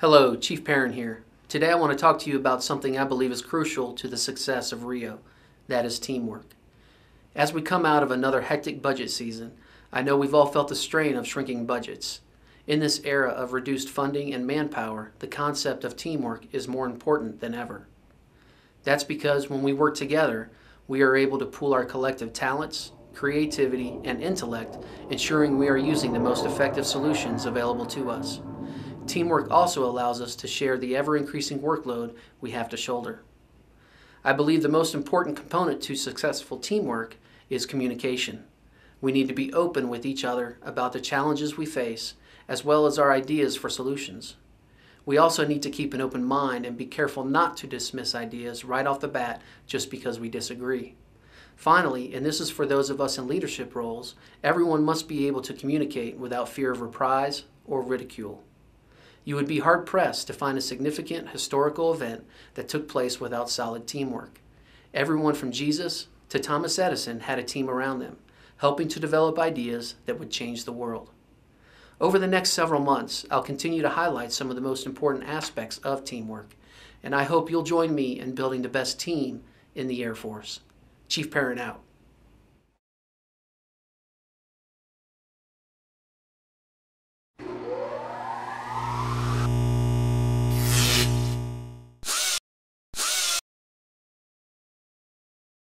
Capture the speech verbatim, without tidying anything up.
Hello, Chief Perron here. Today I want to talk to you about something I believe is crucial to the success of Rio, that is teamwork. As we come out of another hectic budget season, I know we've all felt the strain of shrinking budgets. In this era of reduced funding and manpower, the concept of teamwork is more important than ever. That's because when we work together, we are able to pool our collective talents, creativity, and intellect, ensuring we are using the most effective solutions available to us. Teamwork also allows us to share the ever-increasing workload we have to shoulder. I believe the most important component to successful teamwork is communication. We need to be open with each other about the challenges we face, as well as our ideas for solutions. We also need to keep an open mind and be careful not to dismiss ideas right off the bat just because we disagree. Finally, and this is for those of us in leadership roles, everyone must be able to communicate without fear of reprisal or ridicule. You would be hard-pressed to find a significant historical event that took place without solid teamwork. Everyone from Jesus to Thomas Edison had a team around them, helping to develop ideas that would change the world. Over the next several months, I'll continue to highlight some of the most important aspects of teamwork, and I hope you'll join me in building the best team in the Air Force. Chief Perron out.